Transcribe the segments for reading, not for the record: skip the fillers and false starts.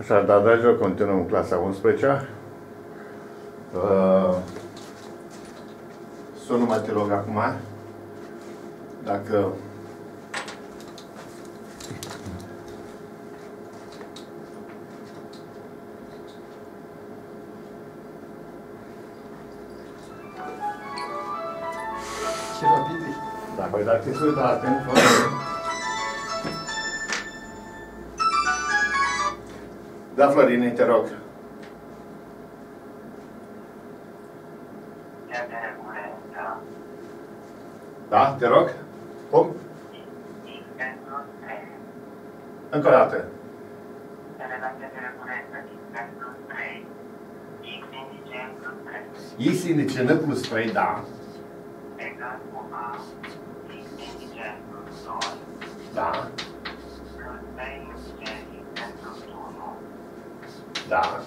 Așadar, dragilor, continuăm clasa 11-a. Sunt numai te rog acum, dacă dacă îți uita atent, da, Florin, te rog. Da, te rog. Cum? Încă o dată. X indice n plus 3, da. Da. Da.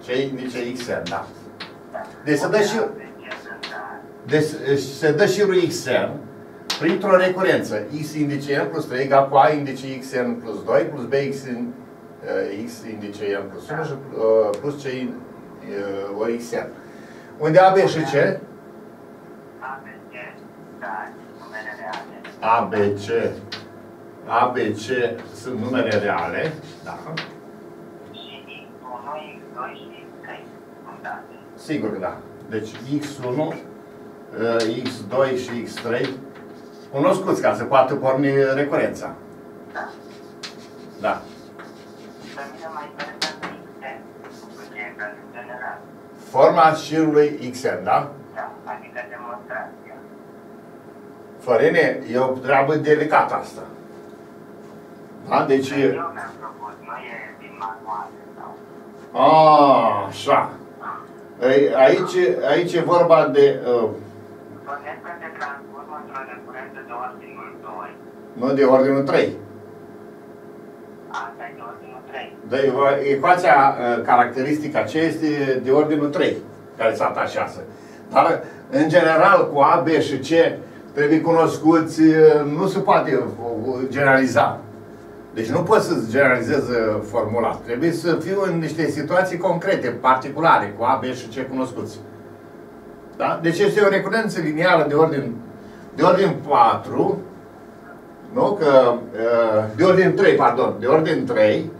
Cei nici XN, da. Deci se dă și... Deci se dă și lui XN printr-o recurență. X indice N plus 3 egal cu A indice XN plus 2 plus B X indice N plus 1 și plus C ori XN. Unde AB și C? ABC sunt numere reale, da. Și X1, X2 și X3 sunt date. Sigur că da. Deci X1, X2 și X3 cunoscuți ca să poată porni recurența. Da. Da. Pe mine mai interesează XN, pentru că e cazul general. Forma șirului XN, da? Da, adică demonstrați. Florine, e o treabă delicată asta. Da? Deci... Eu mi-am propus, nu e din manuale sau... Aaa, așa. Aici e vorba de... Conecta se transformă într-o recurență de ordinul 2. Nu, de ordinul 3. Asta e de ordinul 3. De, ecuația caracteristică aceea este de ordinul 3, care s-a atașează. Dar, în general, cu A, B și C, trebuie cunoscuți, nu se poate generaliza. Deci nu poți să-ți generalizezi formula. Trebuie să fiu în niște situații concrete, particulare, cu A, B și C cunoscuți. Da? Deci este o recurență lineară de ordin 4, nu? Că, de ordin 3, pardon, de ordin 3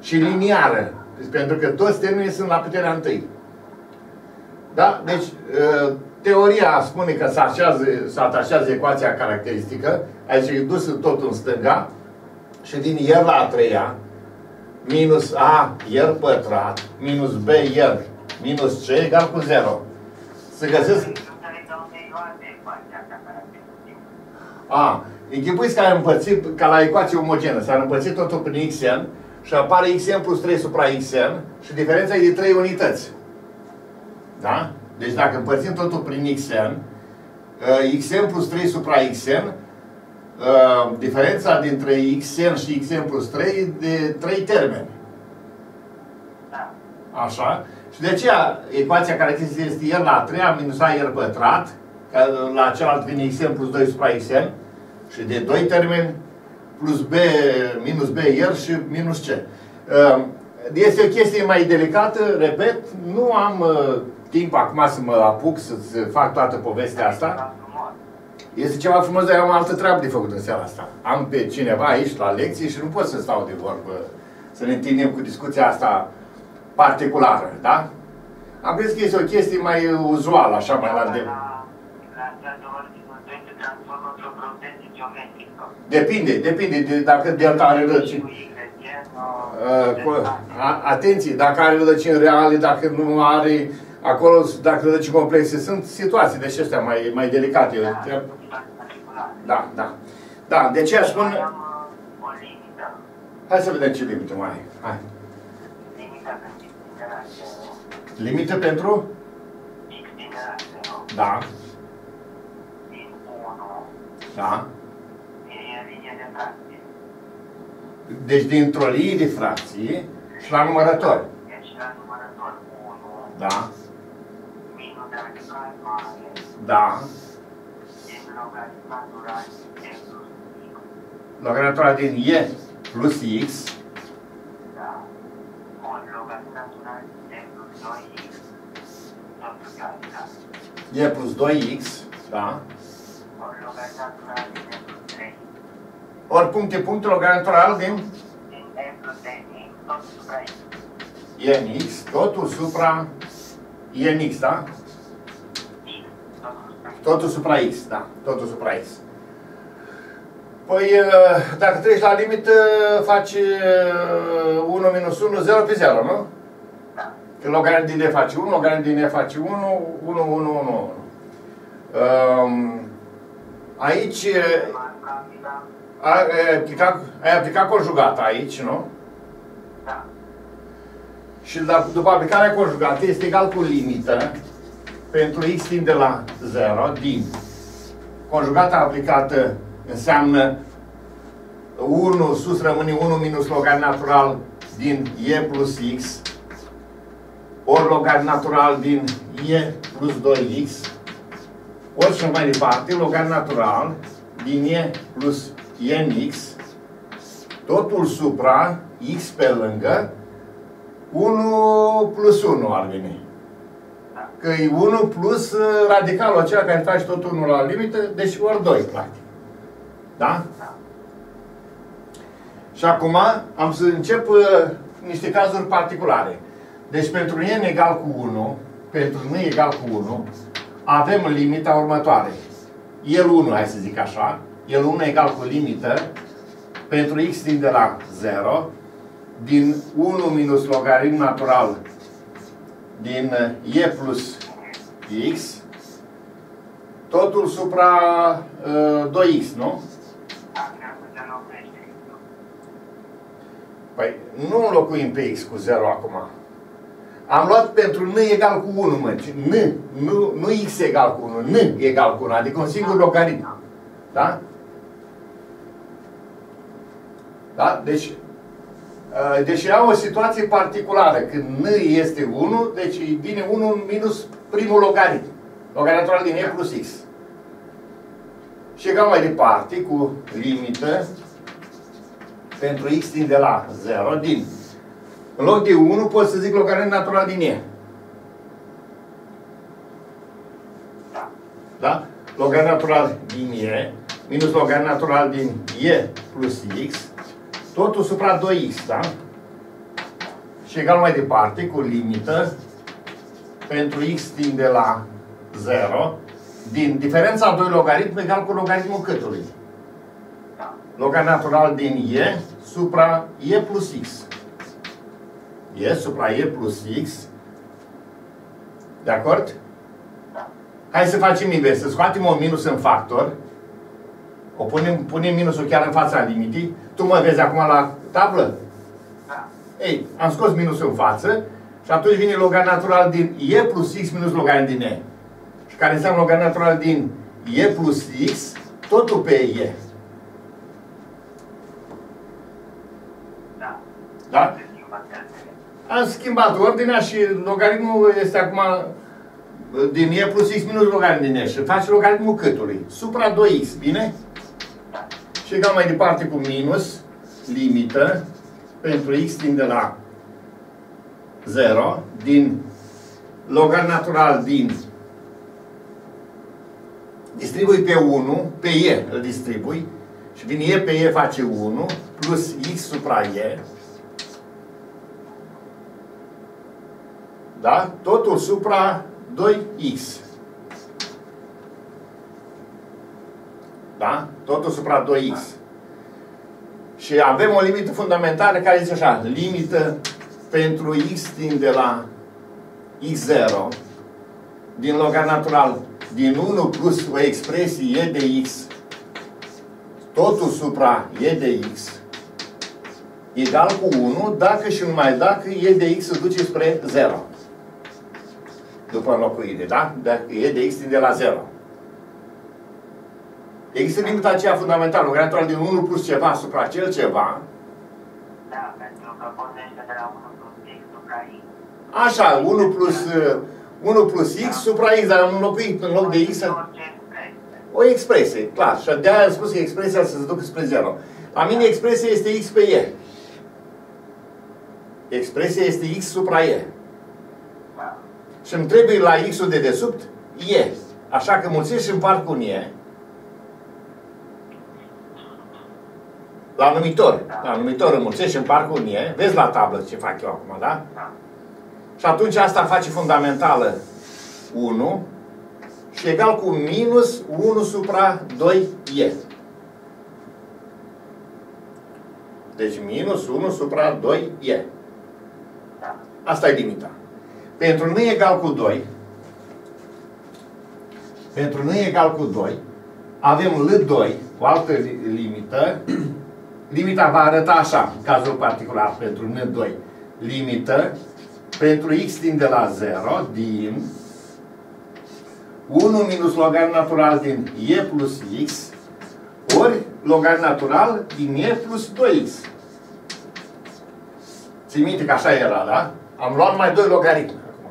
și liniară. Pentru că toți termenii sunt la puterea 1. Da? Deci, teoria spune că se atașează ecuația caracteristică, aici e dusă tot în stânga, și din R la a treia, minus A R pătrat, minus B R, minus C, egal cu 0. Să găsesc... A, închipuiți că ai împărțit, ca la ecuație omogenă, s-ar împărțit totul prin Xn, și apare Xn plus 3 supra Xn, și diferența e de 3 unități. Da? Deci dacă împărțim totul prin Xn, Xn plus 3 supra Xn, diferența dintre Xn și Xn plus 3 e de 3 termeni. Da. Așa. Și de aceea ecuația caracteristică este R la a treia minus A R pătrat, la celălalt vine Xn plus 2 supra Xn, și de 2 termeni, plus B, minus B R și minus C. Este o chestie mai delicată, repet, nu am... timp acum să mă apuc să-ți fac toată povestea asta. Este ceva frumos, dar am altă treabă de făcut în seara asta. Am pe cineva aici la lecții și nu pot să stau de vorbă, să ne întindem cu discuția asta particulară, da? Am crezut că este o chestie mai uzuală, așa, mai la îndemână. Depinde, dacă delta are rădăcini. Atenție, dacă are rădăcini reale, dacă nu are... Acolo, dacă rădăcini complexe, sunt situații de acestea mai delicate. Da. Da, de aceea spun... Hai să vedem ce limită mai ai. Hai. Limită pentru? Da. Da. Deci dintr-o linie de fracții și la numărător. Da. Da. Logaritma din E plus x e plus 2x, da? Ori puncte punctul logar natural din e x, totul supra e x, da? Totul supra x, da, totul supra x. Păi, dacă treci la limită, faci 1 minus 1, 0 pe 0, nu? Da. Că logaritm din e face 1, logaritm din e face 1, 1, 1, 1, 1. Aici, ai aplicat conjugata aici, nu? Da. Și după aplicarea conjugată este egal cu limită pentru x tinde la 0 din conjugata aplicată înseamnă 1 sus rămâne 1 minus logaritm natural din e plus x ori logaritm natural din e plus 2x ori și mai departe logaritm natural din e plus e în x totul supra x pe lângă 1 plus 1 ar veni. Că e 1 plus radicalul acela care trage tot 1 la limită, deci ori 2, practic. Da? Da. Și acum am să încep niște cazuri particulare. Deci pentru n egal cu 1, pentru n egal cu 1, avem limita următoare. L1, hai să zic așa, L1 egal cu limită pentru x tinde la 0, din 1 minus logaritm natural din e plus x totul supra 2x, nu? Păi, nu înlocuim pe x cu 0 acum. Am luat pentru n egal cu 1, mă. Nu x egal cu 1, n egal cu 1, adică un singur logaritm. Da? Da? Deci deci am o situație particulară. Când n este 1, deci vine 1 minus primul logaritm. Logaritm natural din e plus x. Și egal mai departe cu limită pentru x tinde la 0 din. În loc de 1 pot să zic logaritm natural din e. Da? Logaritm natural din e minus logaritm natural din e plus x totul supra 2x, da? Și egal mai departe cu limită pentru x tinde la 0 din diferența 2 logaritmi egal cu logaritmul câtului. Logaritm natural din e supra e plus x. E supra e plus x. De acord? Hai să facem invers. Să scoatem un minus în factor. O punem minusul chiar în fața limitei. Tu mă vezi acum la tablă? Da. Ei, am scos minusul în față și atunci vine logaritm natural din e plus x minus logaritm din e. Și care înseamnă logaritm natural din e plus x, totul pe e. Da. Da? Am schimbat ordinea și logaritmul este acum din e plus x minus logaritm din e. Și faci logaritmul câtului. Supra 2x, bine? Și egal mai departe cu minus limită pentru x tinde la 0 din logaritm natural din distribui pe 1, pe e îl distribui și din e pe e face 1 plus x supra e, da? Totul supra 2x. Da? Totul supra 2x. Da. Și avem o limită fundamentală care zice așa, limită pentru x tinde la x0 din logaritm natural din 1 plus o expresie e de x totul supra e de x egal cu 1 dacă și numai dacă e de x se duce spre 0 după înlocuire, da? Dacă e de x tinde la 0. Există limita aceea fundamentală, logaritm natural din 1 plus ceva supra cel ceva. Da, pentru că pornește de la 1 plus x supra x. Așa, 1 plus x supra x, dar am înlocuit în loc de x. O expresie, clar. Și de-aia am spus că expresia să se ducă spre 0. La mine expresia este x pe e. Expresia este x supra e. Și îmi trebuie la x-ul de desubt e. Așa că mulțesc și împart cu un e. La numitor. La numitor înmulțesc și împart cu un e. Vezi la tablă ce fac eu acum, da? Și atunci asta face fundamentală 1 și egal cu minus 1 supra 2e. Deci minus 1 supra 2e. Asta e limita. Pentru nu egal cu 2, pentru nu egal cu 2, avem L2, o altă limită. Limita va arăta așa, în cazul particular, pentru N2. Limită pentru x tinde la 0 din 1 minus logaritm natural din e plus x ori logaritm natural din e plus 2x. Ții minte că așa era, da? Am luat mai 2 logaritmi acum.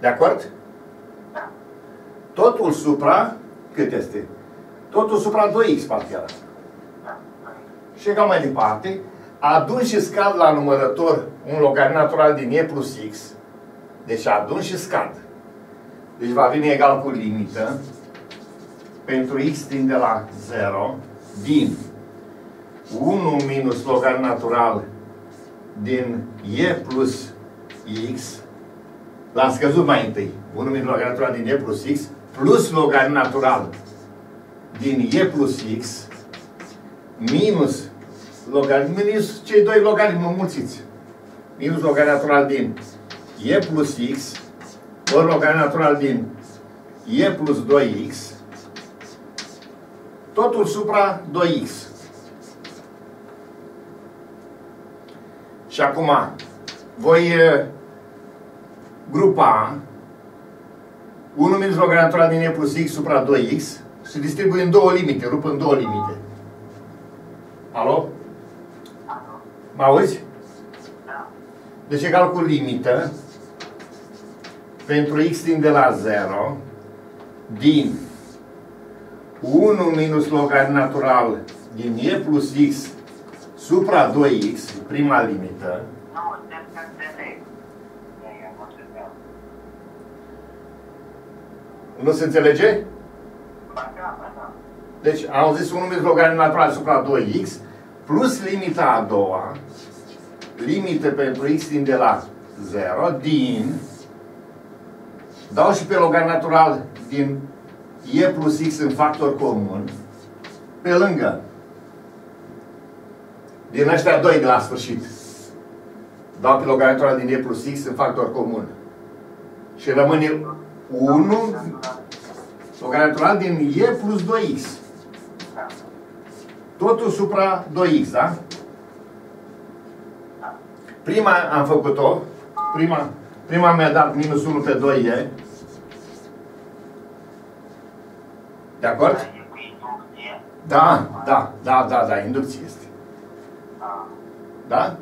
De acord? Totul supra, cât este? Totul supra 2x partea asta. Și egal mai departe, adun și scad la numărător un logaritm natural din e plus x. Deci adun și scad. Deci va veni egal cu limită pentru x tinde la 0 din 1 minus logaritm natural din e plus x. L-am scăzut mai întâi. 1 minus logaritm natural din e plus x plus logaritm natural din e plus x minus logaritm, minus cei doi logaritmi înmulțiți. Minus logaritm natural din e plus x ori logaritm natural din e plus 2x totul supra 2x. Și acum voi grupa 1 minus logaritm natural din e plus x supra 2x și distribui în două limite, rup în două limite. Alo? Mă auzi? Deci egal cu limită pentru x tinde la 0 din 1 minus logaritm natural din e plus x supra 2x, prima limită. Nu se înțelege? Deci am zis 1 minus logaritm natural supra 2x plus limita a doua, limită pentru x tinde la 0 din, dau și pe logaritm natural din e plus x în factor comun, pe lângă din ăștia doi de la sfârșit. Dau pe logaritm natural din e plus x în factor comun. Și rămâne 1 logaritm natural din e plus 2x. Totul supra 2x, da? Prima am făcut-o. Prima mi-a dat minus 1 pe 2e. De acord? Da, inducție este. Da?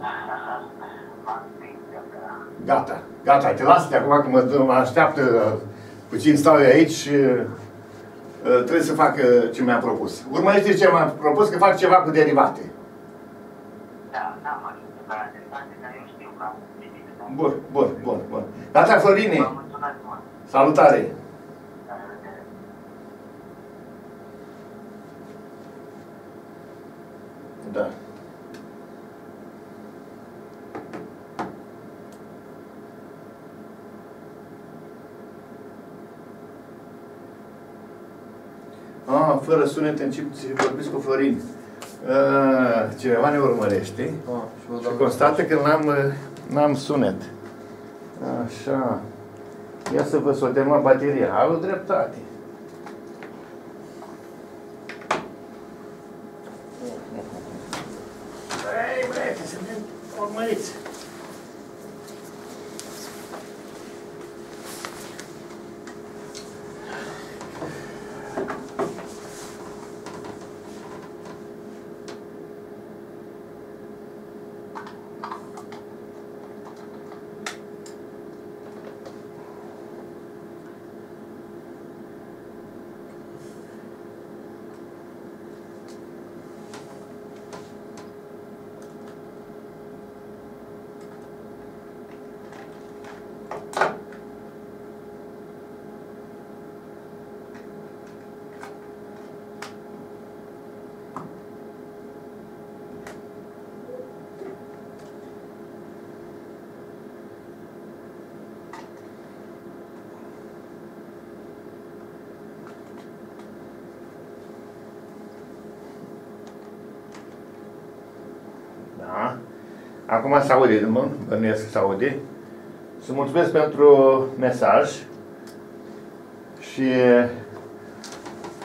Gata, te las de acum că mă așteaptă puțin, stau eu aici și trebuie să fac ce mi-am propus. Urmărește ce mi-am propus, că fac ceva cu derivate. Da, n-am ajuns la derivate, dar eu știu că am primit. Bun. Gata, Florine! Salutare! Da. Ah, fără sunet încep să vorbiți cu Florin. Cineva ne urmărește și constată că n-am sunet. Așa. Ia să vă sodem la baterie. Ai o dreptate. Ei, băieți, să ne urmăriți. Da? Acum se aude, mă, bănuiesc că se aude. Să mulțumesc pentru mesaj. Și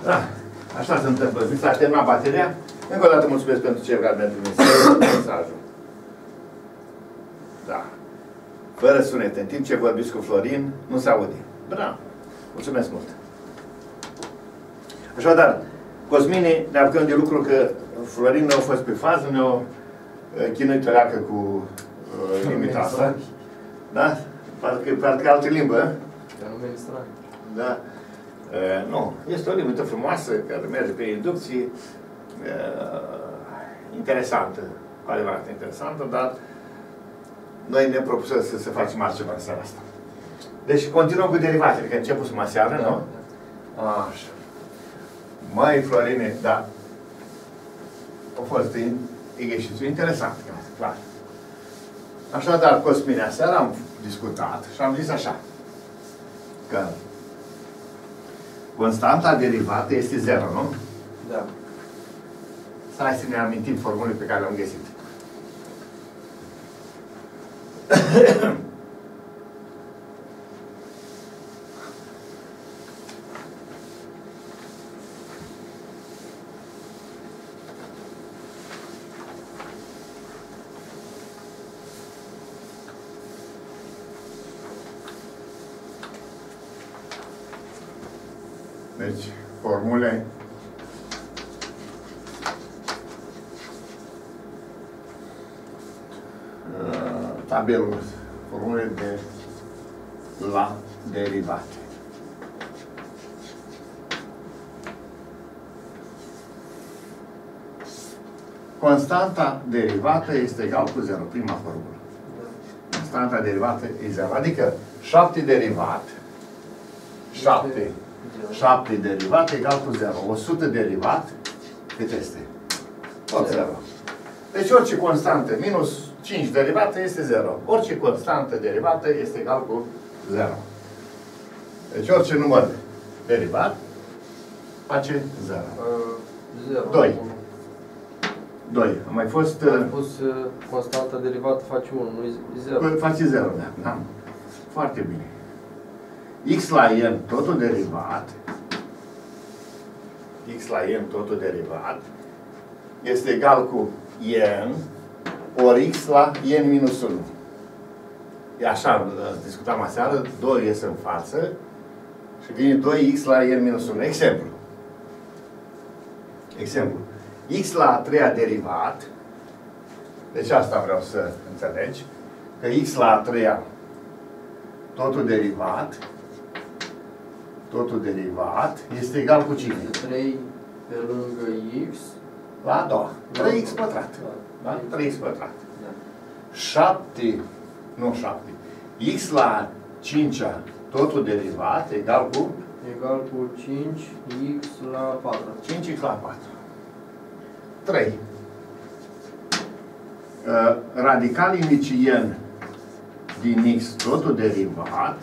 da, așa se întâmplă. Mi s-a terminat bateria. Încă o dată mulțumesc pentru cei care mi-au trimis mesajul. Da. Fără sunet. În timp ce vorbiți cu Florin, nu se aude. Bravo. Mulțumesc mult. Așadar, Cosmine, ne apucăm de lucru că Florin nu a fost pe fază, ne-a chinuit o leacă cu limita asta. Da? Parcă altă limbă. Dar nu merge straniu. Da? Nu. Este o limită frumoasă, care merge pe inducție. Interesantă. Cu adevărat interesantă, dar noi ne-am propus să facem altceva în seara asta. Deci continuăm cu derivatele, că începusem aseară, da, nu? Da. Așa. Măi, Florine, da. A fost exercițiu interesant, clar. Așadar, Cosmine, aseară am discutat și am zis așa, că constanta derivată este 0, nu? Da. Hai să ne amintim formulele pe care le-am găsit. Deci, formule tabelul, formule de la derivate. Constanta derivată este egal cu 0, prima formulă. Constanta derivată e 0, adică 7 derivat, 7 derivat egal cu 0. 100 derivat, cât este? Tot 0. Deci orice constantă minus 5 derivată este 0. Orice constantă derivată este egal cu 0. Deci orice număr derivat face 0. 2. A mai fost... Am pus constanta derivată face 1, nu 0. Face 0, da. Foarte bine. X la n, totul derivat. X la n, totul derivat. Este egal cu n ori x la n minus 1. E așa, discutam aseară, 2 iese în față și vine 2x la n minus 1. Exemplu. X la a treia derivat, deci asta vreau să înțelegi, că x la a treia totul derivat, este egal cu 5. 3 pe lângă x la a doua. 3x pătrat. Da? 3x pătrat. Da. 7. X la 5-a, totul derivat, egal cu? Egal cu 5x la 4. 5x la 4. 3. Radicalii mici n din x, totul derivat.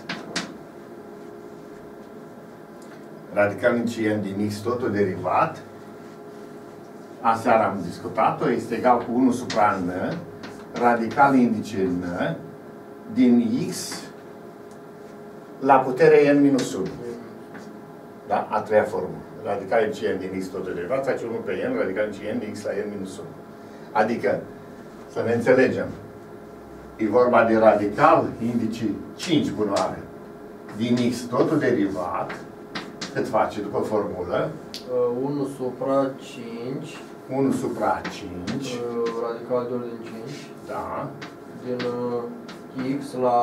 Radicalii mici n din x, totul derivat. Aseară am discutat-o, este egal cu 1 supra n, radical indice n, din x la putere n minus 1. Da? A treia formulă. Radical indice n din x totul derivat, face 1 pe n, radical indice n din x la n minus 1. Adică, să ne înțelegem, e vorba de radical indice 5 bunoare din x totul derivat, cât face după formulă? 1 supra 5. 1 supra 5. Radical de ordine 5. Da. Din x la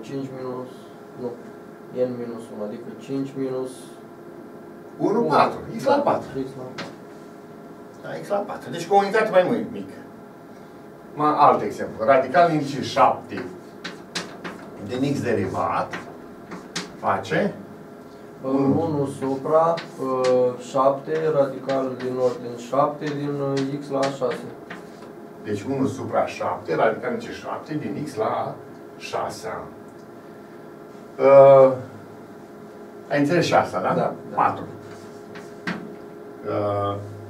5 minus... Nu. N minus 1. Adică 5 minus... 1, 4. X la 4. Da, x la 4. Deci cu o unitate mai mică. Alt exemplu. Radical indice 7 din x derivat face... 1 supra 7, radical din ordine 7, din x la 6. Deci 1 supra 7, radical din 7, din x la 6. Ai înțeles 6, da? Da. 4.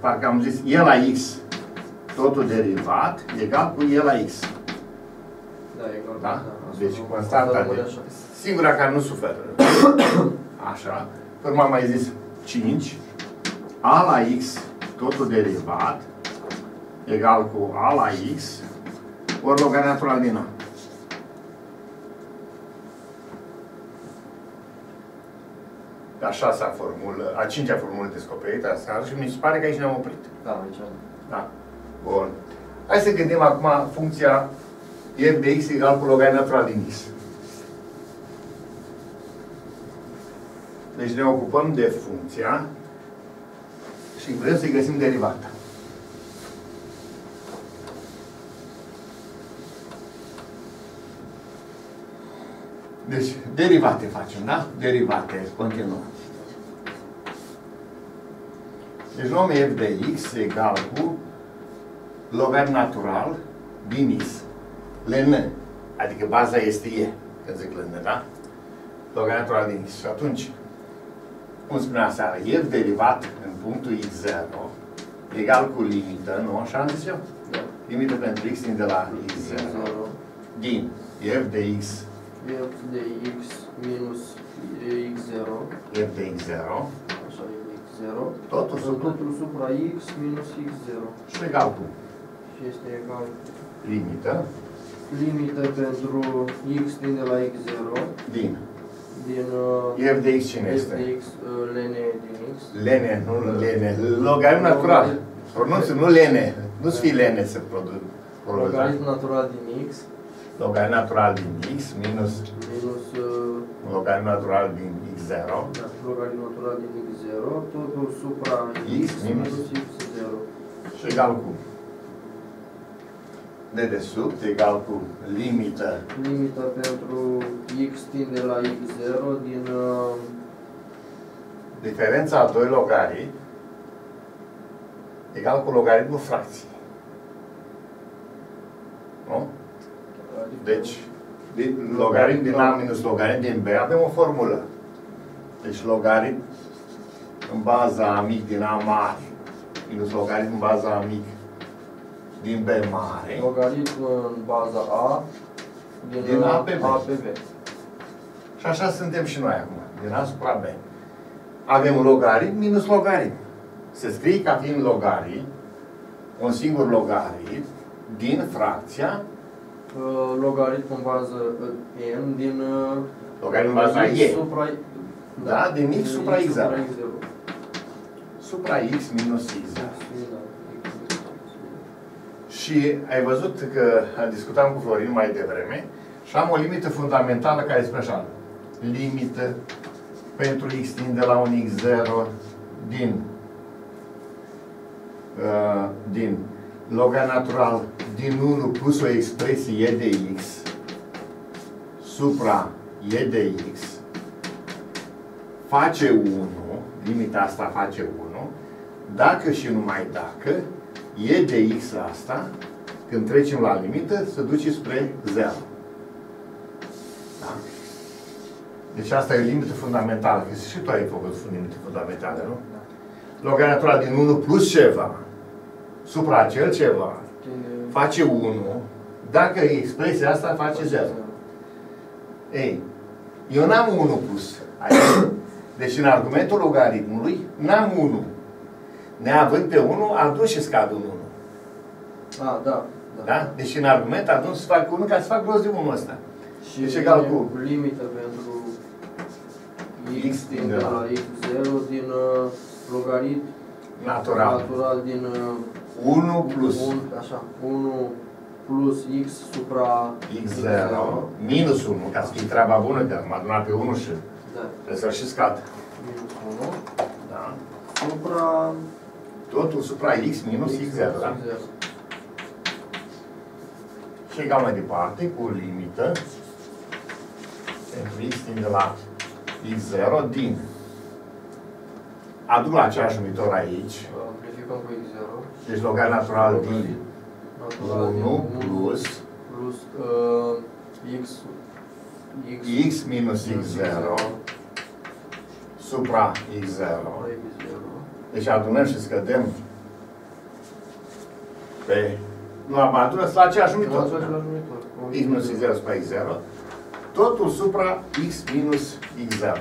Parcă am zis, e la x totul derivat egal cu e la x. Da, egal. Da? Deci constanta de... Singura care nu suferă. Așa. Până m-am mai zis 5. A la x, totul derivat, egal cu a la x, ori logaritmul din a. Așa s-a formulă, a cincea formulă descoperită aseară și mi se pare că aici ne-am oprit. Da, aici. Da. Bun. Hai să gândim acum funcția f de x egal cu logaritmul din x. Deci ne ocupăm de funcția și vrem să-i găsim derivata. Deci, derivate facem, da? Derivate, continuăm. Deci luăm f de x egal cu logaritm natural din x. Ln. Adică baza este e. Când zic ln, da? Logaritm natural din x. Și atunci, cum spunea seara, f derivat în punctul x0 egal cu limită, nu? Așa am zis eu? Da. Limită pentru x din de la x0 din f de x minus x0 f de x0 așa, x0 totul supra x minus x0 și egal cu și este egal cu limită pentru x din de la x0 din f de x cine este? F de x ln din x ln, nu ln, logaritm natural pronunță, nu ln, nu-ți fi ln să produc logaritm natural din x logaritm natural din x minus logaritm natural din x0 logaritm natural din x0 totul supra x minus x0 și egal cu dedesubt egal cu limită pentru x tinde la x0 din diferența a doi logaritmi egal cu logaritmul fracției. Nu? Deci, logaritm din A minus logaritm din B, avem o formulă. Deci, logaritm în baza A mic din A mare minus logaritm în baza A mic din B mare. Logaritm în baza A din A pe B. Și așa suntem și noi acum, din A supra B. Avem logaritm minus logaritm. Se scrie ca fiind logaritm, un singur logaritm, din fracția logaritm în bază n din logaritm în bază e supra, da, din x supra x supra x minus x. Și ai văzut că discutam cu Florin mai devreme și am o limită fundamentală care spune așa: limită pentru x tinde la un x0 din logaritm natural din 1 plus o expresie e de x supra e de x face 1, limita asta face 1, dacă și numai dacă e de x asta, când trecem la limită, se duce spre 0. Da? Deci asta e o limită fundamentală, că și tu ai făcut limită fundamentală, nu? Logaritm natural din 1 plus ceva supra acel ceva face 1, dacă expresia asta face 0. Ei, eu n-am 1 plus aici. Deci în argumentul logaritmului n-am 1. Neavând pe 1, atunci îți cad un 1. A, da, da. Da? Deci în argument atunci să fac 1 ca să fac rost de 1 ăsta. Și deci egal cu limită pentru x din la x0 din logaritm natural din 1 plus x supra x0 minus 1, ca să fie treaba bună, că am adunat pe 1 și trebuie să-l și scad. Minus 1, da. Supra... Totul supra x minus x0, da? Și egal mai departe, cu limită pentru x din de la x0 din... Aduc la același numitor aici. Amplificăm cu x0. Deci logaritm natural din 1 plus x minus x0 supra x0. Deci adunăm și scădem la madură, la aceeași mitotă. X minus Y0 pe X0. Totul supra X minus X0.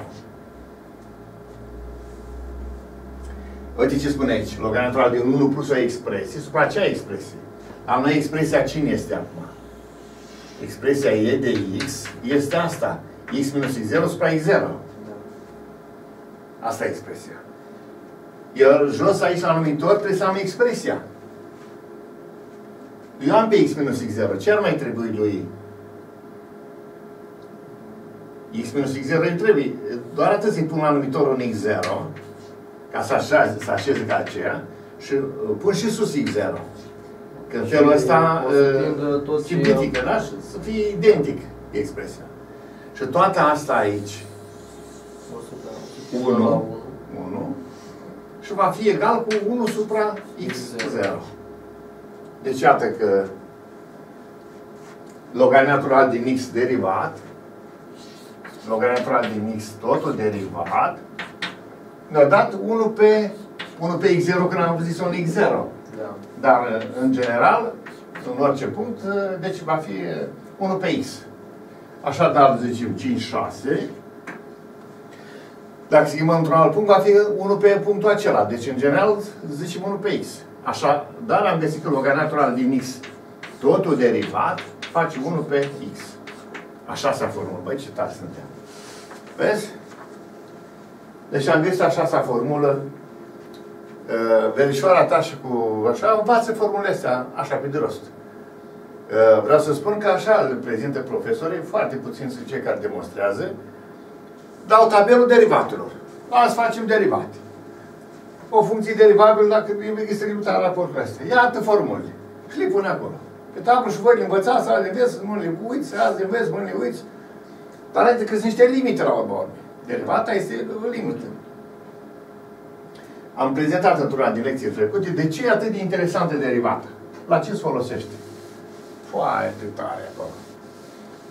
Uite ce spune aici. Logaritmul natural din 1 plus o expresie supra acea expresie. Am noi expresia cine este acum? Expresia E de X este asta. X minus X0 supra X0. Asta e expresia. Eu jos aici la numitor trebuie să am expresia. Eu am pe X minus X0. Ce ar mai trebui lui? X minus X0 îi trebuie. Doar atât îi pun la numitor un X0 ca să așeze ca aceea și pun și sus X0. Că în felul ăsta simplifică, da? Și să fie identic expresia. Și toată asta aici 1 și va fi egal cu 1 supra X0. Deci iată că logaritmul natural din X derivat, logaritmul natural din X totul derivat, ne-a dat 1 pe X0 când am zis un X0. Da. Dar, în general, în orice punct, deci va fi 1 pe X. Așadar, zicem 5, 6. Dacă schimbăm într-un alt punct, va fi 1 pe punctul acela. Deci, în general, zicem 1 pe X. Așadar, am găsit că logaritmul natural din X, totul derivat, face 1 pe X. Așa s-a formulat. Băi, ce tari suntem. Vezi? Deci am găsit așa sa formulă. Verișoara ta și cu așa, învață formulele astea, așa pe de rost. Vreau să spun că așa le prezintă profesorii, foarte puțin sunt cei care demonstrează, dau tabelul derivatelor. Azi facem derivate. O funcție derivabilă, dacă este limitată la raportul ăsta. Iată formulele. Și le pune acolo. Pe tablă și voi le învățați, azi le vezi, nu le uiți, azi le vezi, nu le uiți. Dar adică sunt niște limite la urmă. Derivata este o limită. Am prezentat într-una din lecții trecute de ce e atât de interesantă derivata. La ce se folosește? Foarte tare acolo.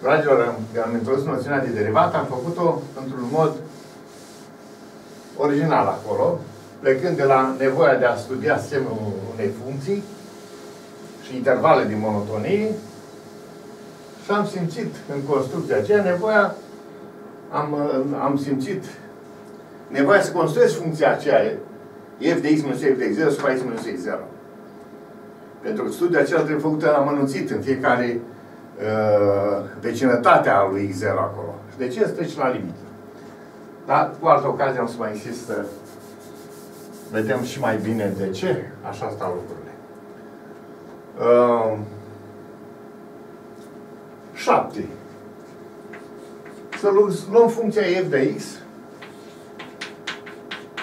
Dragilor, am introdus noțiunea de derivată, am făcut-o într-un mod original acolo, plecând de la nevoia de a studia semnul unei funcții și intervale din monotonie și am simțit în construcția aceea nevoia, am simțit nevoia să construiesc funcția aceea f de x minus f de x0 supra x minus x0. Pentru că studiul acela trebuie făcută amănunțit în fiecare vecinătatea lui x0 acolo. Și de ce îți treci la limită? Dar cu altă ocazie am să mai insist să vedem și mai bine de ce așa stau lucrurile. 7. Să luăm funcția f de x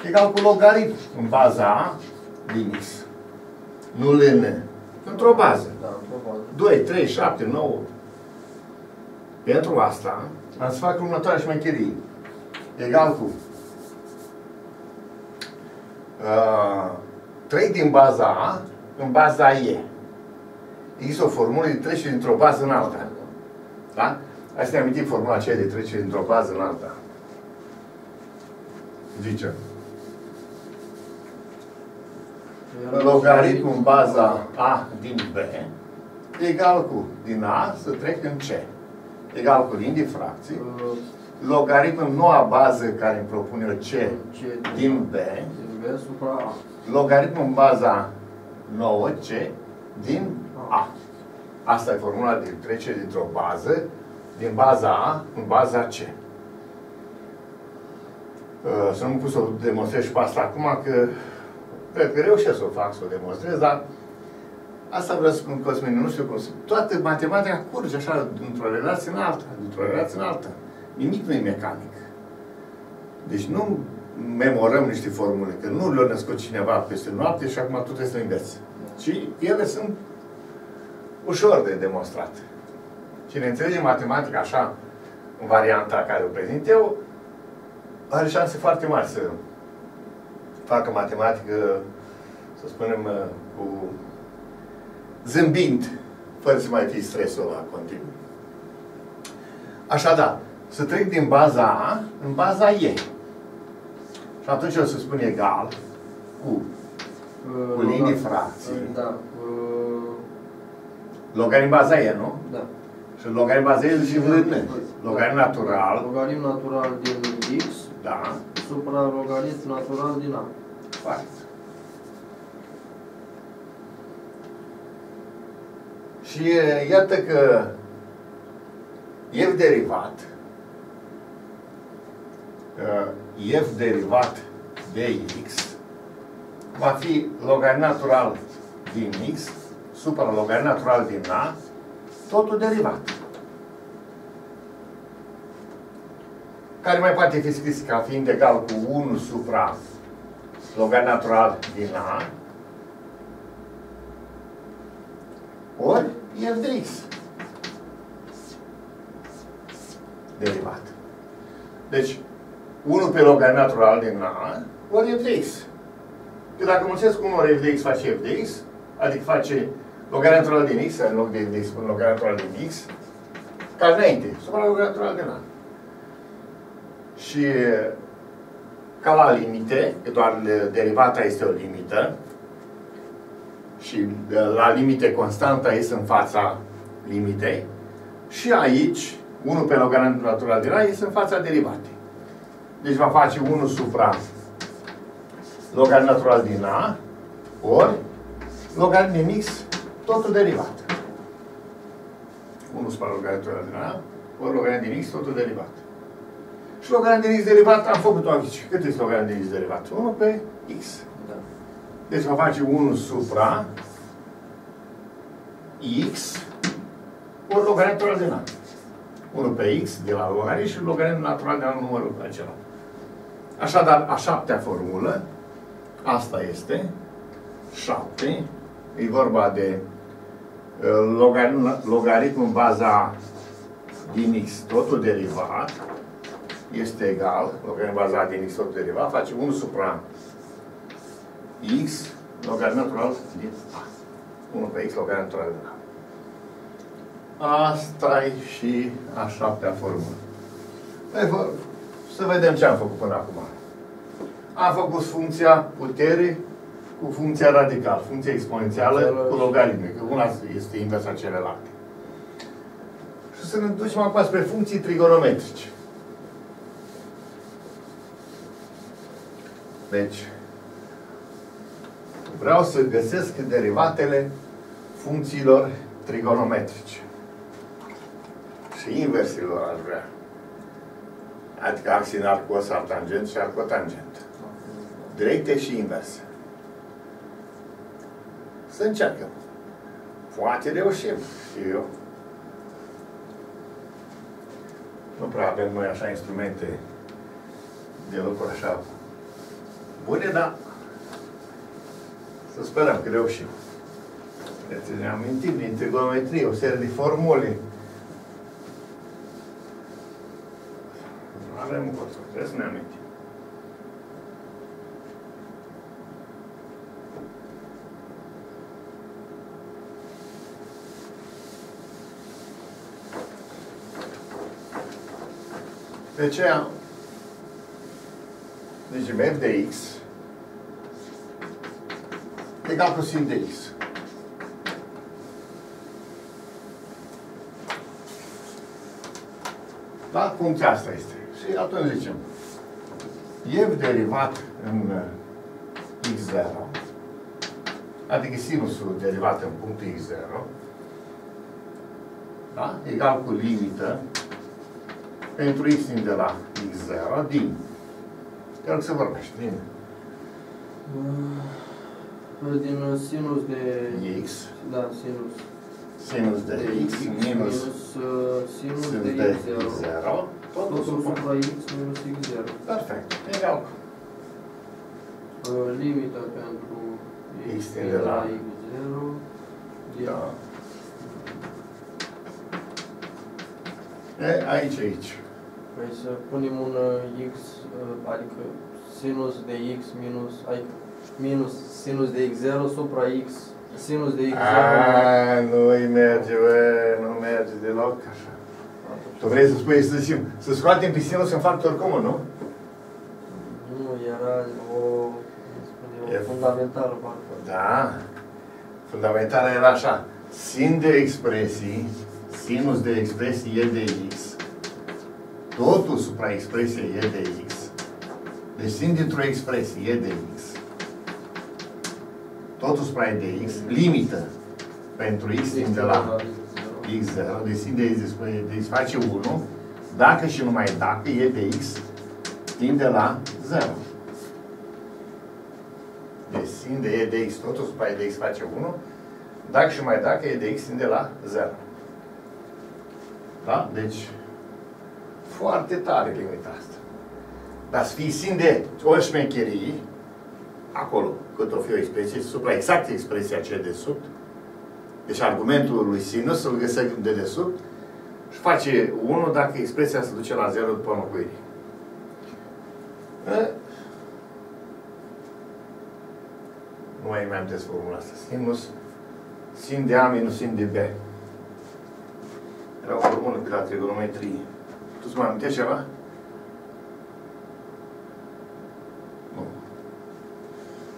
egal cu logaritm în baza A din X. Nu ln. Într-o bază. Da, într-o bază. 2, 3, 7, 9. Pentru asta am să fac următoarea șmecherie. Egal cu 3 din baza A în baza E. Există o formulă de trecere dintr-o bază în alta. Da? Asta ne-am amintit formula aceea de trecere dintr-o bază în alta. Zicem. Logaritmul în baza A din B egal cu, din A să trec în C, egal cu din difracții, logaritmul noua bază care îmi propune eu C din B, logaritmul în baza nouă C din A. Asta e formula de trecere dintr-o bază, din baza A în baza C. Să nu pus să o demonstrez și pe asta acum, că cred că reușesc să o fac, să o demonstrez, dar asta vreau să spun Cosmin, nu știu cum să... Toată matematica curge așa, dintr-o relație în alta, dintr-o relație în alta. Nimic nu e mecanic. Deci nu memorăm niște formule, că nu le-a născut cineva peste noapte și acum tot este invers. Ci ele sunt ușor de demonstrat. Cine înțelege matematica așa, în varianta care o prezint eu, are șanse foarte mari să facă matematică, să spunem, cu zâmbind, fără să mai fi stresul ăla continuu. Așadar, să trec din baza A în baza E. Și atunci o să spun egal cu linii fracții. Da. Logaritm Bazaie, nu? Da. Și logaritm Bazaie îl și vârne. Logaritm natural. Logaritm natural din X. Da. Supra logaritm natural din A. Foarte. Și iată că f derivat, de x va fi logaritm natural din x supra logaritm natural din a, totul derivat. Care mai poate fi scris ca fiind egal cu 1 supra logaritm natural din a ori f de x derivat. Deci, 1 pe logaritm natural din a ori f de x. Că dacă mulțesc 1 ori f de x face f de x, adică face logaritm natural din x, în loc de f de x, pun logaritm natural din x, ca înainte, supra logaritm natural din a. Și ca la limite, că doar derivata este o limită, și la limite constanta este în fața limitei, și aici 1 pe logaritm natural din a este în fața derivatei. Deci va face 1 supra logaritm natural din a ori logaritm din x, totul derivat. 1 supra logaritm natural din a ori logaritm din x, totul derivat. Și logaritm din x derivat am făcut-o aici. Cât este logaritm din x derivat? 1 pe x. Deci va face 1 supra x ori logaritm natural din a. 1 pe x de la logaritm și logaritm natural de la numărul acela. Așadar, a șaptea formulă, asta este, 7, e vorba de logaritm în baza din x, totul derivat, este egal, logaritm în baza din x, totul derivat, face 1 supra x logaritm natural din a. 1 pe x logaritm natural din a. Asta e și a șaptea formulă. Să vedem ce am făcut până acum. Am făcut funcția putere cu funcția radicală, funcția exponențială cu logaritme, că una este inversa celelalte. Și să ne ducem acum spre funcții trigonometrice. Deci, vreau să găsesc derivatele funcțiilor trigonometrice. Și inversilor aș vrea. Adică axin arcos, arcotangent și arcotangent. Directe și inverse. Să încercăm. Poate reușim. Și eu. Nu prea avem noi așa instrumente de lucru așa bune, dar să sperăm că reușim. Ne amintim din trigonometrie, o serie de formule. Avem un control, trebuie să ne amintim. De aceea, deci f de x egal cu sin de x. Da? Funcția asta este. Și atunci zicem, f derivat în x0, adică sinusul derivat în punctul x0, da? Egal cu limită pentru x din de la x0 din. Te rog să vorbești, din. Din sinus de x. Da, sinus. Sinus de x minus sinus de x0. Totul supra x minus x0. Perfect. Egal. Limita pentru x de la x0. Da. E, aici. Păi să punem un x, adică sinus de x minus, minus sinus de x0 supra x. Sinus de x0. Aaa, nu-i merge, nu merge deloc așa. Tu vrei să spui, să zicem, să scoatem pe sinus în factor comun, nu? Nu, era o fundamentală. Da, fundamentala era așa. sin de expresii, sinus de expresie e de x, totul supra expresie e de x. Deci sin dintr-o expresie e de x, totul supra e de x, limită pentru x din de la x0, deci sin de x face 1, dacă și numai dacă e de x tinde la 0. Deci sin de e de x, totul supra e de x face 1, dacă și numai dacă e de x tinde la 0. Da? Deci foarte tare limita asta. Dar să fii sin de ori șmecherii, acolo, cât o fi o expresie, supra exact expresia ce e desubt, deci argumentul lui sinus îl găsește de desubt, și face 1 dacă expresia se duce la 0 după înlocuire. Nu mai mi-am des formula asta. Sinus, sin de A minus sin de B. Era o formulă de la trigonometrie. Tu îți mai amintești ceva?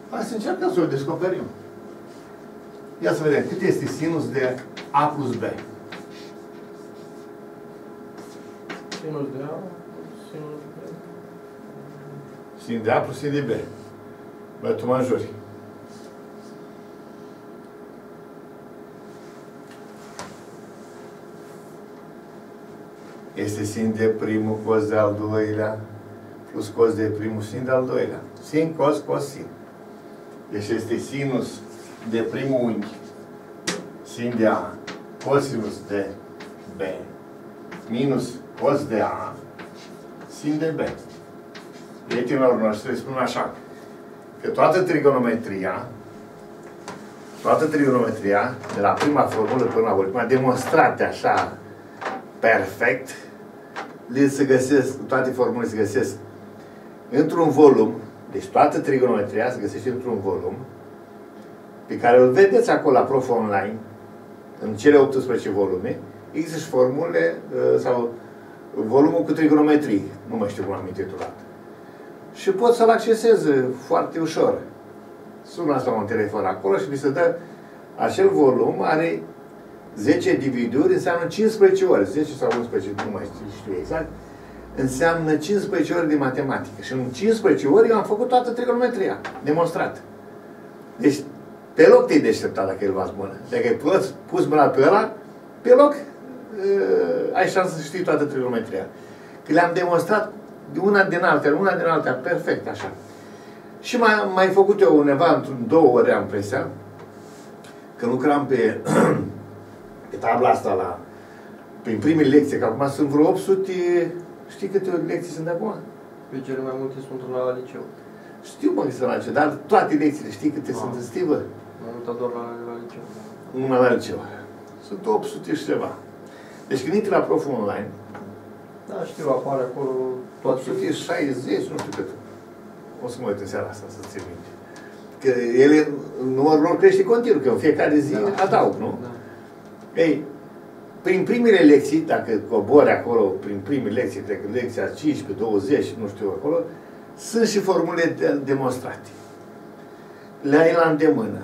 Hai să încercăm să o descoperim. Ia să vedem cât este sinus de A plus B. Sinus de A plus sinus de B. Sinus de A plus sinus de B. Bă, tu mă înjuri. Este sin de primul cos de al doilea plus cos de primul sin de al doilea. Sin, cos, cos, sin. Deci este sinus de primul unghi, sin de A, cosinus de B, minus cos de A, sin de B. Prietenilor noștri spun așa, că toată trigonometria, de la prima formulă până la ultima, demonstrate așa, perfect, toate formulele se găsesc într-un volum. Deci toată trigonometria se găsește într-un volum pe care îl vedeți acolo la Prof Online, în cele 18 volume, există și formule sau volumul cu trigonometrie, nu mai știu cum am intitulat. Și pot să-l accesez foarte ușor. Sunați la un telefon acolo și mi se dă acel volum, are 10 dividuri, înseamnă 15 ore, 10 sau 11, nu mai știu exact. Înseamnă 15 ore de matematică. Și în 15 ore eu am făcut toată trigonometria, demonstrat. Deci, pe loc te-ai deșteptat dacă el v-ați bună. Dacă ai pus mâna pe ăla, pe loc ai șansă să știi toată trigonometria. Că le-am demonstrat una din alta, perfect, așa. Și mai făcut eu undeva, două ore am impresia, că lucram pe tabla asta prin primele lecții, că acum sunt vreo 800... Știi câte lecții sunt acum? Eu cele mai multe sunt la liceu. Știu, mă, că sunt la liceu, dar toate lecțiile, știi câte sunt în stivă? M-am uitat doar la liceu. Numai la liceu. Sunt 800 și ceva. Deci când intri la Prof Online... Da, știu, apare acolo... 860, nu știu cât. O să mă uit în seara asta, să țin minte. Că ele, numărul lor crește continuu, că în fiecare zi adaug, nu? Da. Ei, prin primele lecții, dacă cobori acolo, prin primele lecții, cred că lecția 15, 20, nu știu acolo, sunt și formule demonstrate. Le ai la îndemână,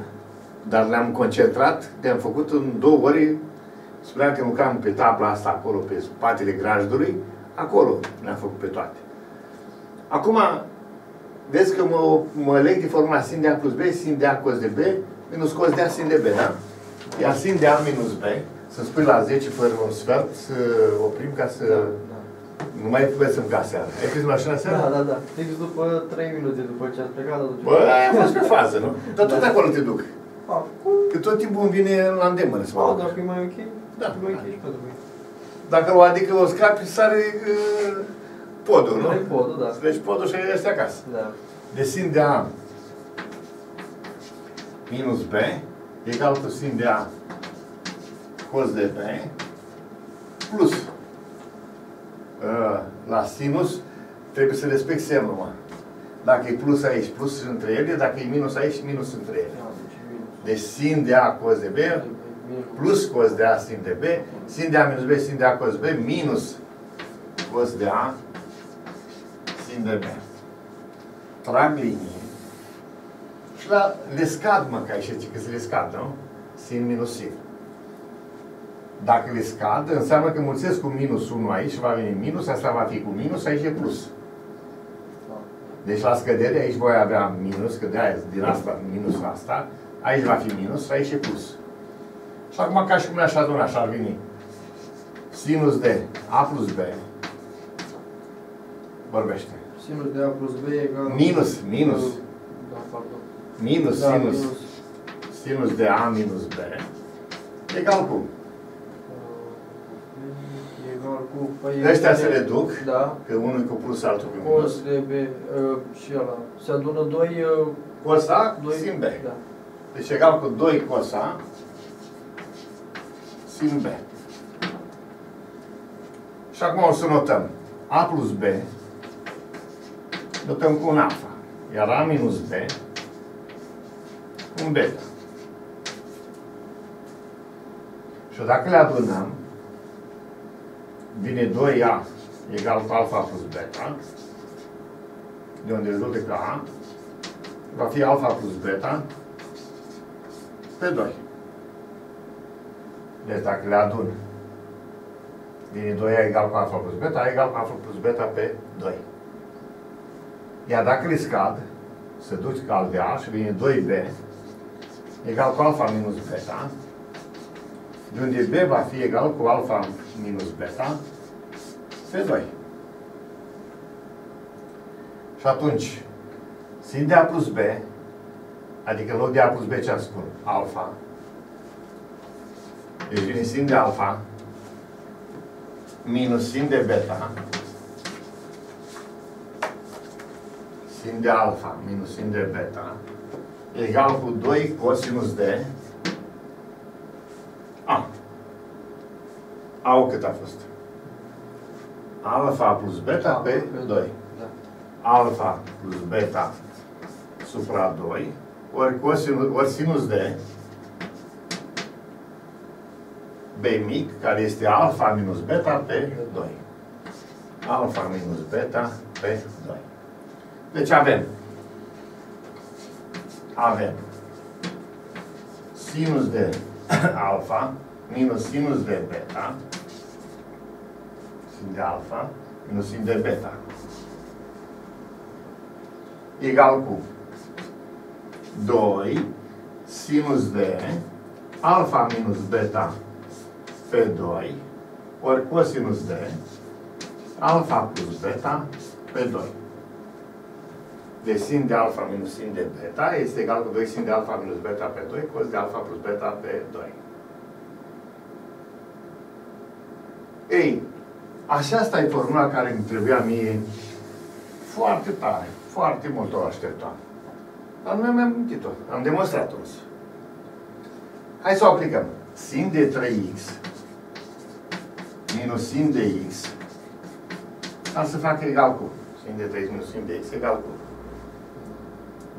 dar le-am concentrat, le-am făcut în două ore, spuneam că lucram pe tabla asta acolo, pe spatele grajdului, acolo le-am făcut pe toate. Acum, vezi că mă leg de formula sin de A plus B, sin de A cos de B, minus cos de A sin de B, da? Iar sin de A minus B, să spui la 10 fără un sfert, să oprim ca să... Da. Nu mai puteți în casă. Ai prins mașina seara? Da. Fix după 3 minute după ce ați plecat, bă, ai fost pe fază, nu? Dar tot acolo te duc. Că tot timpul îmi vine la îndemână să mă duc. Dacă e mai ok, da. Mai ok și pentru mine. Dacă o adică o scapi, sare podul, nu? Sare podul, da. Treci podul și ești acasă. Da. Deci sin de A minus B egal cu sin de A cos de B plus la sinus trebuie să respect semnul, mă. Dacă e plus aici, plus între ele, dacă e minus aici, minus între ele. Deci sin de A cos de B plus cos de A sin de B, sin de A minus B, sin de A cos B, minus cos de A sin de B. Trag linii și le scad, mă, ca aici, că se le scad, nu? Sin minus sin. Dacă le scad, înseamnă că mulțesc cu minus 1 aici și va veni minus, asta va fi cu minus, aici e plus. Deci la scădere aici voi avea minus, că de-aia din asta minus la asta, aici va fi minus, aici e plus. Și acum ca și cum le-aș aduna, așa ar veni sinus de A plus B. Vorbește. Sinus de A plus B egal... Minus, minus. Da, pardon. Minus, da, sinus. Minus. Sinus de A minus B egal cu... De ăștia se reduc, da. Că unul cu plus, altul cu minus. Cos de B și ăla. Se adună 2 cos A sin B. Da. Deci egal cu 2 cos A sin B. Și acum o să notăm. A plus B notăm cu un alfa. Iar A minus B cu un beta. Și dacă le adunăm, vine 2A egal cu alfa plus beta, de unde rezultă că A va fi alfa plus beta pe 2. Deci dacă le adun, vine 2A egal cu alfa plus beta, A egal cu alfa plus beta pe 2. Iar dacă le scad, se duce ca al de A și vine 2B egal cu alfa minus beta, de unde B va fi egal cu alfa minus beta pe 2. Și atunci, sin de A plus B, adică în loc de A plus B ce-am spun? Alfa. Deci vine sin de alfa minus sin de beta, sin de alfa minus sin de beta, egal cu 2 cosinus de A. A-ul cât a fost? Alfa plus beta pe 2. Da. Alfa plus beta supra 2 ori cosinus, ori sinus de B mic, care este alfa minus beta pe 2. Alfa minus beta pe 2. Deci avem sinus de alfa minus sinus de beta, sin de alfa minus sin de beta, egal cu 2 sinus de alfa minus beta pe 2 ori cosinus de alfa plus beta pe 2. Deci sin de alfa minus sin de beta este egal cu 2 sin de alfa minus beta pe 2 cos de alfa plus beta pe 2. Ei, asta e formula care îmi trebuia mie foarte tare, foarte mult o așteptam. Dar nu mi-am amintit-o, am demonstrat-o. Hai să o aplicăm. Sin de 3x minus sin de x ar să facă egal cu sin de 3 minus sin de x egal cu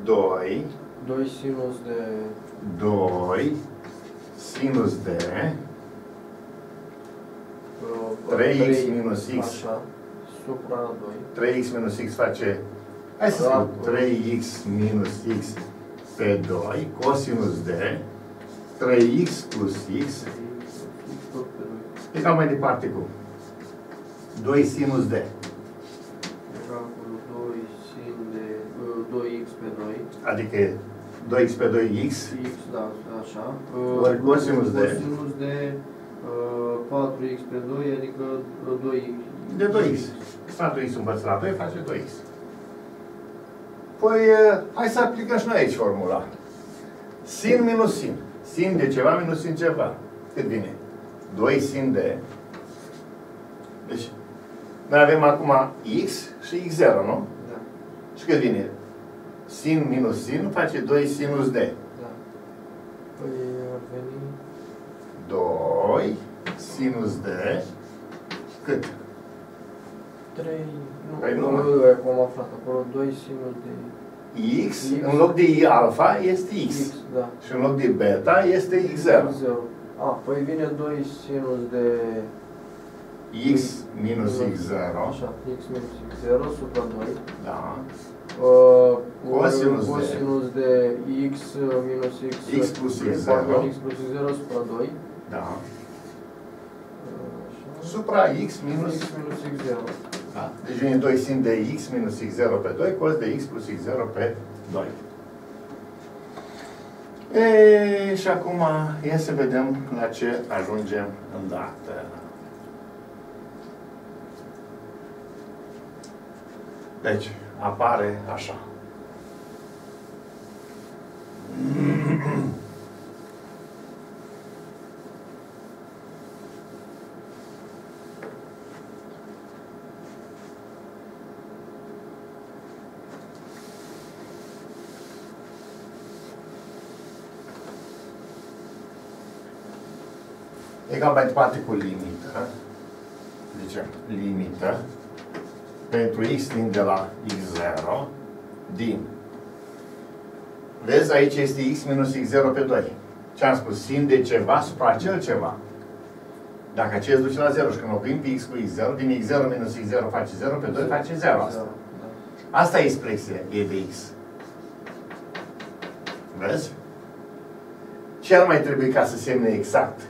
2 sinus de 2 sinus de 3x minus x așa, supra 2. 3x minus x face, hai să spun, 3x minus x pe 2 cosinus de 3x plus x egal mai departe cu 2 sinus de egal cu 2 sin de 2x pe 2, adică 2x pe 2x, da, așa, ori cosinus de 4x pe 2, adică 2x. De 2x. 4x împărțit la 2 face 2x. Păi, hai să aplicăm și noi aici formula. Sin minus sin. Sin de ceva minus sin ceva. Cât vine? 2 sin de... Deci, noi avem acum x și x0, nu? Da. Și cât vine? Sin minus sin face 2 sinus de. Da. Păi, ar veni... 2 sinus de cât? 3, nu am aflat acolo, 2 sinus de x, în loc de alfa este x, da. Și în loc de beta este x0. A, păi vine 2 sinus de x minus x0, așa, x minus x0 supra 2, da. Cosinus de x minus x plus x0 supra 2. Da. supra x minus x0. Deci vine 2 sin de x minus x0 pe 2 cos de x plus x0 pe 2. E, și acum ia să vedem la ce ajungem îndată. Deci apare așa. Egal mai departe cu limită, zicem, limită pentru x tinde la x0 din, vezi, aici este x minus x0 pe 2. Ce-am spus? Sin de ceva supra acel ceva. Dacă acest duce la 0 și când locuim pe x cu x0, din x0 minus x0 face 0, pe 2 face 0. Asta e expresia e de x. Vezi? Ce ar mai trebui ca să semne exact?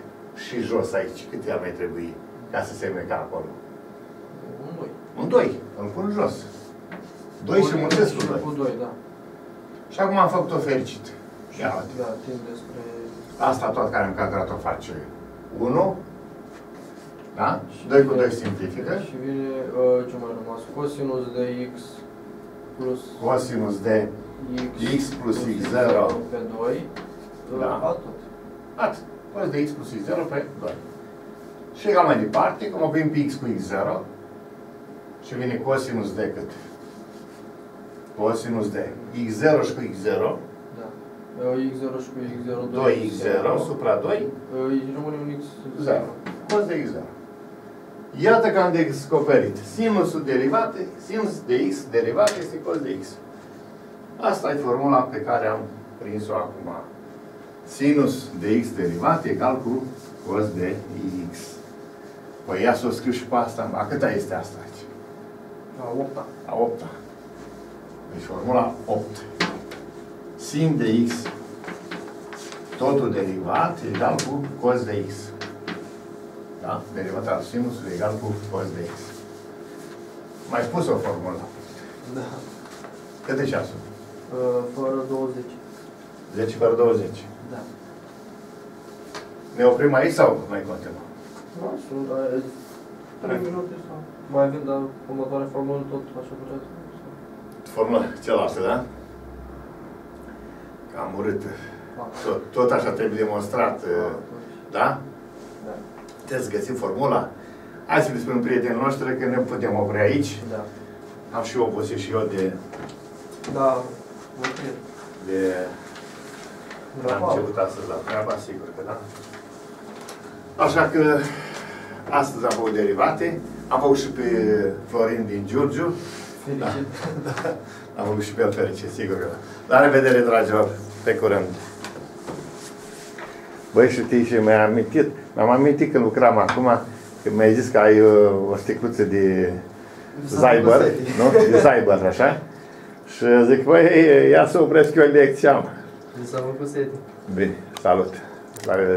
Și jos aici, cât ar mai trebui ca să semne ca acolo? Un 2. Îl pun jos. 2 și mulțesc cu 2. Și acum am făcut-o fericit. Ia, asta tot care am calculat o face 1. Da? 2 cu 2 simplifică. Și vine ce mai rămas? Cosinus de x plus... Cosinus de x plus x0 pe 2. Da. Atât. Cos de x plus x0 pe 2. Și egal mai departe, cum oprim pe x cu x0, și vine cosinus de cât? Cosinus de x0 și cu x0. Da. x0 și cu x0, 2x0 supra 2. Rămâne un x0. Cos de x0. Iată că am descoperit. Sinusul derivat, sinus de x derivat este cos de x. Asta e formula pe care am prins-o acum. Sinus de x derivat egal cu cos de x. Păi ia să o scriu și pe asta. A câta este asta aici? A 8-a. A 8-a. Deci formula 8. Sin de x totul derivat egal cu cos de x. Da? Derivata al sinusului egal cu cos de x. Mai spus o formulă. Da. Câte ceasuri? Fără 20. 10 fără 20. Da. Ne oprim aici sau mai continuăm? Nu, sunt 3 minute sau... Mai vin, dar următoarea formulă tot așa puteți. Formula cealaltă, da? Că am urât. Tot așa trebuie demonstrat. Da? Da. Trebuie să găsim formula. Hai să-i spun prietenii noștri că ne putem opri aici. Da. Am și obosit și eu de... Da, mulțumesc. De... Am început astăzi la treaba, sigur că da. Așa că astăzi am făcut derivate. Am făcut și pe Florin din Giurgiu. Fericit. Da. Am făcut și pe el fericit, sigur că da. La revedere, dragilor. Pe curând. Băi, știi ce mi-ai amintit? Mi-am amintit când lucram acum, când mi-ai zis că ai o sticluță de zaibăr, nu? De zaibăr, așa? Și zic, băi, ia să opresc eu lecția. Mi s-a făcut sete. Bine, salut. La revedere.